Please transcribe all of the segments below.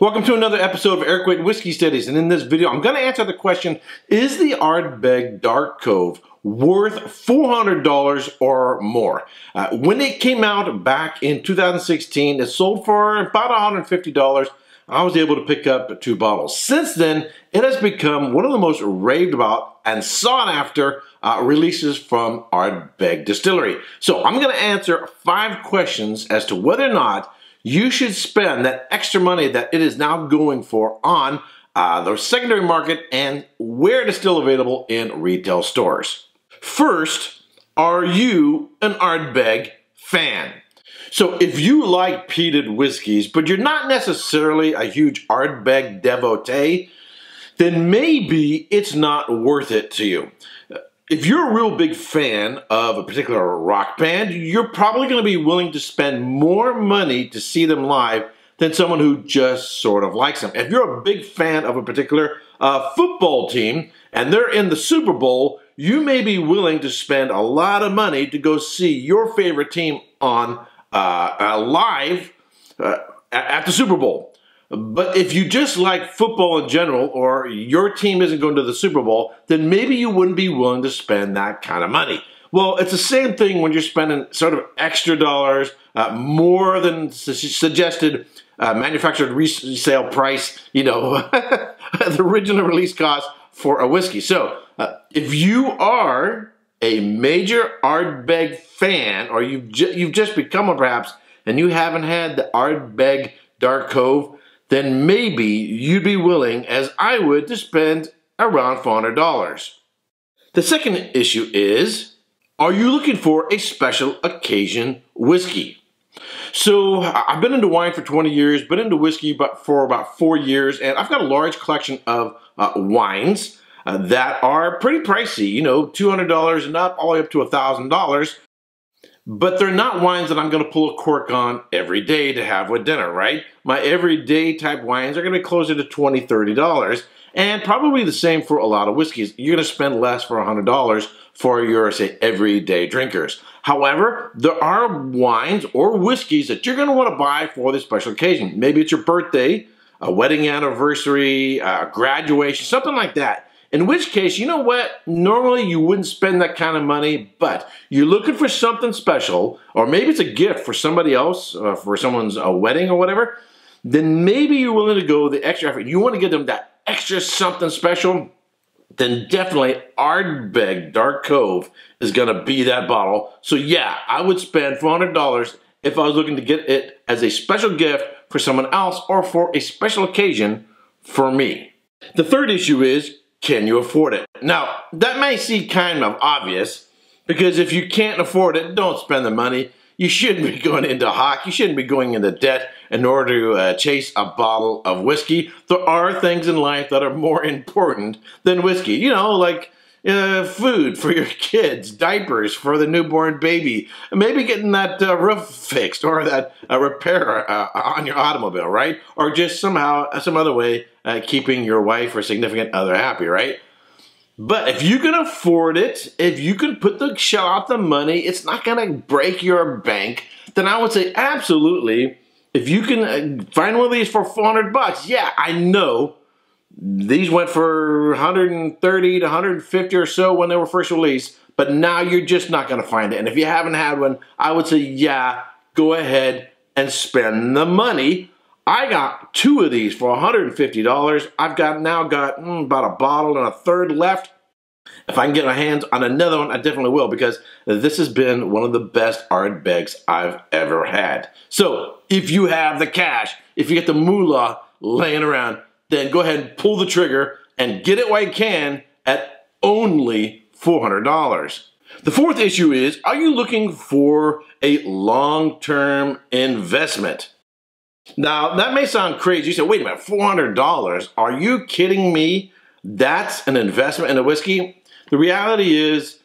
Welcome to another episode of Erik Wait Whiskey Studies, and in this video I'm going to answer the question, is the Ardbeg Dark Cove worth $400 or more? When it came out back in 2016, it sold for about $150. I was able to pick up 2 bottles. Since then, it has become one of the most raved about and sought after releases from Ardbeg Distillery. So I'm going to answer 5 questions as to whether or not you should spend that extra money that it is now going for on the secondary market and where it is still available in retail stores. First, are you an Ardbeg fan? So if you like peated whiskeys, but you're not necessarily a huge Ardbeg devotee, then maybe it's not worth it to you. If you're a real big fan of a particular rock band, you're probably going to be willing to spend more money to see them live than someone who just sort of likes them. If you're a big fan of a particular football team and they're in the Super Bowl, you may be willing to spend a lot of money to go see your favorite team on live at the Super Bowl. But if you just like football in general, or your team isn't going to the Super Bowl, then maybe you wouldn't be willing to spend that kind of money. Well, it's the same thing when you're spending sort of extra dollars, more than suggested manufactured resale price, you know, the original release cost for a whiskey. So if you are a major Ardbeg fan, or you've just become one perhaps, and you haven't had the Ardbeg Dark Cove, then maybe you'd be willing, as I would, to spend around $400. The second issue is, are you looking for a special occasion whiskey? So I've been into wine for 20 years, been into whiskey for about 4 years, and I've got a large collection of wines that are pretty pricey, you know, $200 and up, all the way up to $1,000. But they're not wines that I'm going to pull a cork on every day to have with dinner, right? My everyday type wines are going to be closer to $20, $30, and probably the same for a lot of whiskeys. You're going to spend less for $100 for your, say, everyday drinkers. However, there are wines or whiskeys that you're going to want to buy for this special occasion. Maybe it's your birthday, a wedding anniversary, a graduation, something like that. In which case, you know what, normally you wouldn't spend that kind of money, but you're looking for something special, or maybe it's a gift for somebody else, for someone's wedding or whatever, then maybe you're willing to go the extra effort. You want to give them that extra something special, then definitely Ardbeg Dark Cove is going to be that bottle. So yeah, I would spend $400 if I was looking to get it as a special gift for someone else or for a special occasion for me. The third issue is, can you afford it? Now, that may seem kind of obvious, because if you can't afford it, don't spend the money. You shouldn't be going into hock. You shouldn't be going into debt in order to chase a bottle of whiskey. There are things in life that are more important than whiskey. You know, like food for your kids, diapers for the newborn baby, maybe getting that roof fixed or that repair on your automobile, right? Or just somehow, some other way, keeping your wife or significant other happy, right? But if you can afford it, if you can put the shell out the money, it's not going to break your bank, then I would say absolutely, if you can find one of these for $400, yeah, I know these went for $130 to $150 or so when they were first released, but now you're just not going to find it. And if you haven't had one, I would say, yeah, go ahead and spend the money. I got 2 of these for $150. I've got about a bottle and a third left. If I can get my hands on another one, I definitely will, because this has been one of the best Ardbegs I've ever had. So if you have the cash, if you get the moolah laying around, then go ahead and pull the trigger and get it while you can at only $400. The fourth issue is, are you looking for a long-term investment? Now, that may sound crazy. You say, wait a minute, $400? Are you kidding me? That's an investment in a whiskey? The reality is,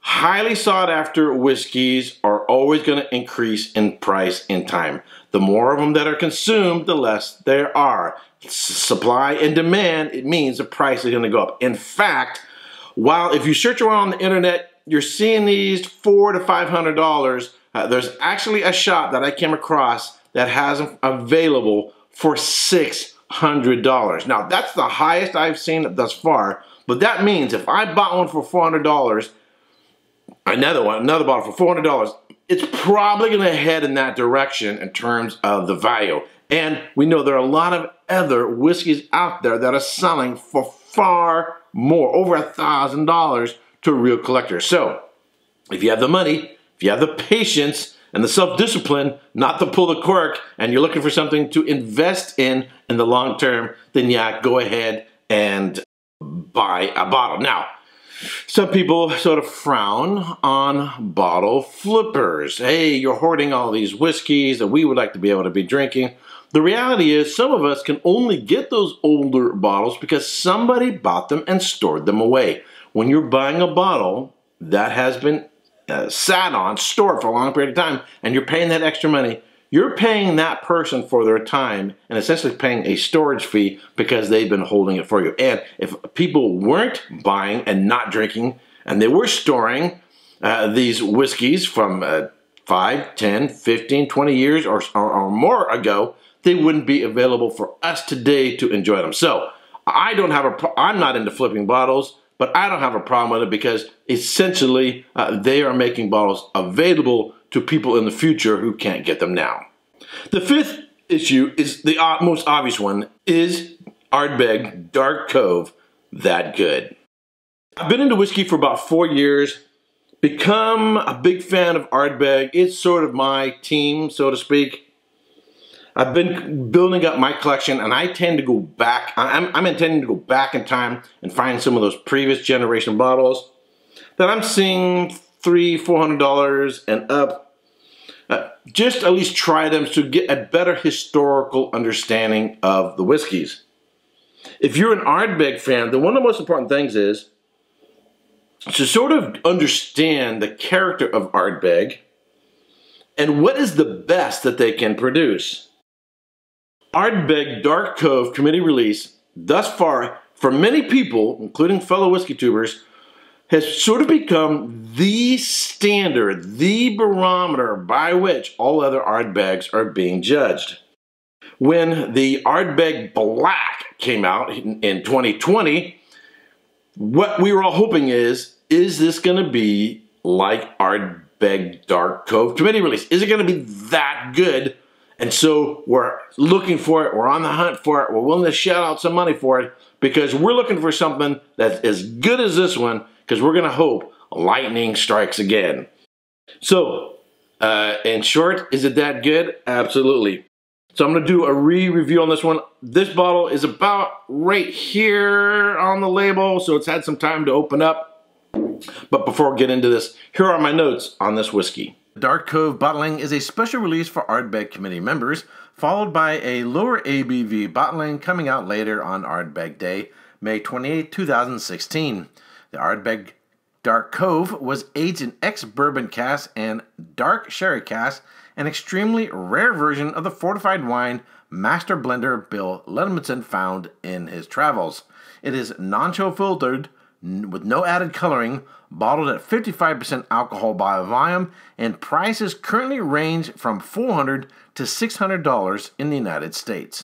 highly sought after whiskeys are always going to increase in price and time. The more of them that are consumed, the less there are. Supply and demand, it means the price is going to go up. In fact, while if you search around the internet, you're seeing these $400 to $500, there's actually a shop that I came across that has them available for $600 $400. Now that's the highest I've seen thus far, but that means if I bought one for $400, another bottle for $400, it's probably going to head in that direction in terms of the value. And we know there are a lot of other whiskeys out there that are selling for far more, over $1,000 to real collectors. So if you have the money, if you have the patience and the self-discipline not to pull the cork, and you're looking for something to invest in the long term, then yeah, go ahead and buy a bottle. Now, some people sort of frown on bottle flippers. Hey, you're hoarding all these whiskeys that we would like to be able to be drinking. The reality is some of us can only get those older bottles because somebody bought them and stored them away. When you're buying a bottle that has been sat on, stored for a long period of time, and you're paying that extra money, you're paying that person for their time and essentially paying a storage fee because they've been holding it for you. And if people weren't buying and not drinking, and they were storing these whiskeys from 5, 10, 15, 20 years or more ago, they wouldn't be available for us today to enjoy them. So I don't have I'm not into flipping bottles, but I don't have a problem with it because essentially they are making bottles available to people in the future who can't get them now. The fifth issue is the most obvious one, is Ardbeg Dark Cove that good? I've been into whiskey for about 4 years, become a big fan of Ardbeg. It's sort of my team, so to speak. I've been building up my collection, and I tend to go back. I'm intending to go back in time and find some of those previous generation bottles that I'm seeing $300–$400 and up. Just at least try them to get a better historical understanding of the whiskeys. If you're an Ardbeg fan, then one of the most important things is to sort of understand the character of Ardbeg and what is the best that they can produce. Ardbeg Dark Cove committee release thus far, for many people, including fellow whiskey tubers, has sort of become the standard, the barometer by which all other Ardbegs are being judged. When the Ardbeg Black came out in 2020, what we were all hoping is this going to be like Ardbeg Dark Cove committee release? Is it going to be that good? And so we're looking for it, we're on the hunt for it, we're willing to shout out some money for it because we're looking for something that's as good as this one, because we're going to hope lightning strikes again. So, in short, is it that good? Absolutely. So I'm going to do a re-review on this one. This bottle is about right here on the label, so it's had some time to open up. But before I get into this, here are my notes on this whiskey. Dark Cove bottling is a special release for Ardbeg committee members, followed by a lower ABV bottling coming out later on Ardbeg Day, May 28, 2016. The Ardbeg Dark Cove was aged in ex-bourbon cask and dark sherry cask, an extremely rare version of the fortified wine master blender Bill Lenmanson found in his travels. It is non-chill filtered, with no added coloring, bottled at 55% alcohol by volume, and prices currently range from $400 to $600 in the United States.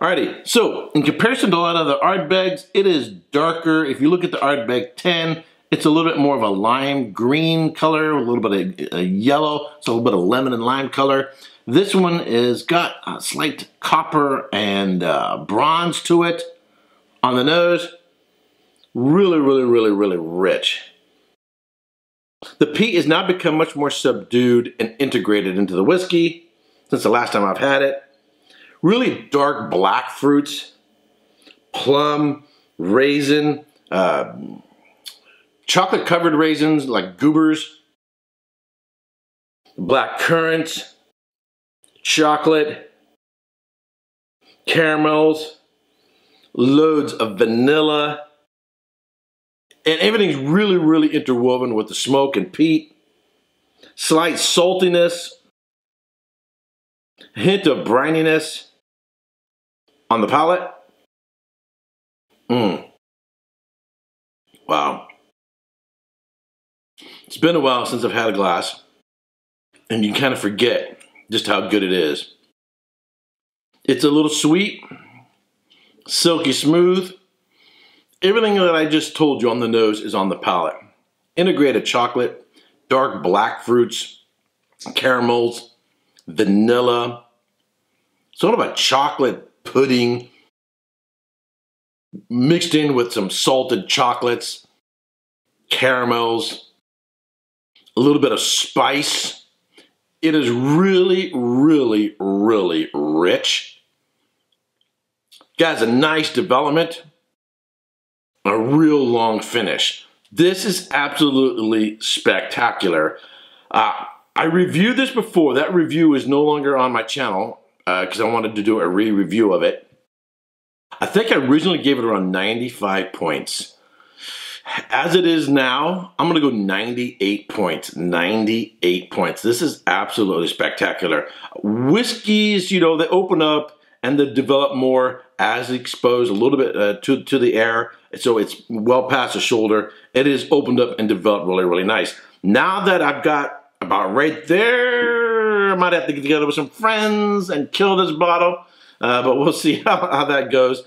Alrighty, so in comparison to a lot of the Ardbegs, it is darker. If you look at the Ardbeg 10, it's a little bit more of a lime green color, a little bit of a yellow, it's a little bit of lemon and lime color. This one has got a slight copper and bronze to it on the nose. Really rich. The peat has now become much more subdued and integrated into the whiskey since the last time I've had it. Really dark black fruits, plum, raisin, chocolate covered raisins like goobers, black currants, chocolate, caramels, loads of vanilla. And everything's really interwoven with the smoke and peat. Slight saltiness. Hint of brininess on the palate. Wow. It's been a while since I've had a glass. And you kind of forget just how good it is. It's a little sweet. silky smooth. Everything that I just told you on the nose is on the palate. Integrated chocolate, dark black fruits, caramels, vanilla, sort of a chocolate pudding mixed in with some salted chocolates, caramels, a little bit of spice. It is really, really, really rich. Guys, a nice development, a real long finish. This is absolutely spectacular. I reviewed this before. That review is no longer on my channel because I wanted to do a re-review of it. I think I originally gave it around 95 points. As it is now, I'm going to go 98 points. 98 points. This is absolutely spectacular. Whiskeys, you know, they open up and they develop more as exposed a little bit to the air. So it's well past the shoulder. It is opened up and developed really, really nice. Now that I've got about right there, I might have to get together with some friends and kill this bottle. But we'll see how that goes.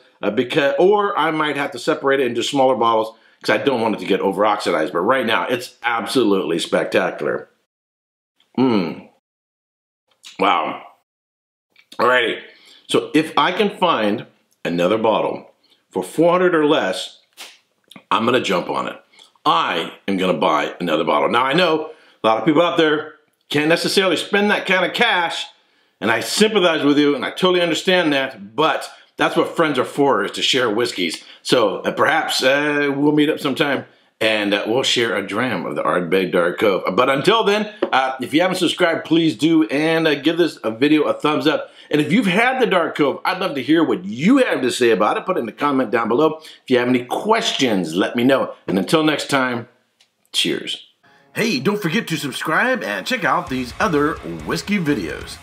Or I might have to separate it into smaller bottles because I don't want it to get over-oxidized. But right now, it's absolutely spectacular. Wow. Alrighty. So if I can find another bottle for 400 or less, I'm going to jump on it. I am going to buy another bottle. Now, I know a lot of people out there can't necessarily spend that kind of cash, and I sympathize with you, and I totally understand that, but that's what friends are for, is to share whiskeys. So perhaps we'll meet up sometime, and we'll share a dram of the Ardbeg Dark Cove. But until then, if you haven't subscribed, please do, and give this video a thumbs up. And if you've had the Dark Cove, I'd love to hear what you have to say about it. Put it in the comment down below. If you have any questions, let me know. And until next time, cheers. Hey, don't forget to subscribe and check out these other whiskey videos.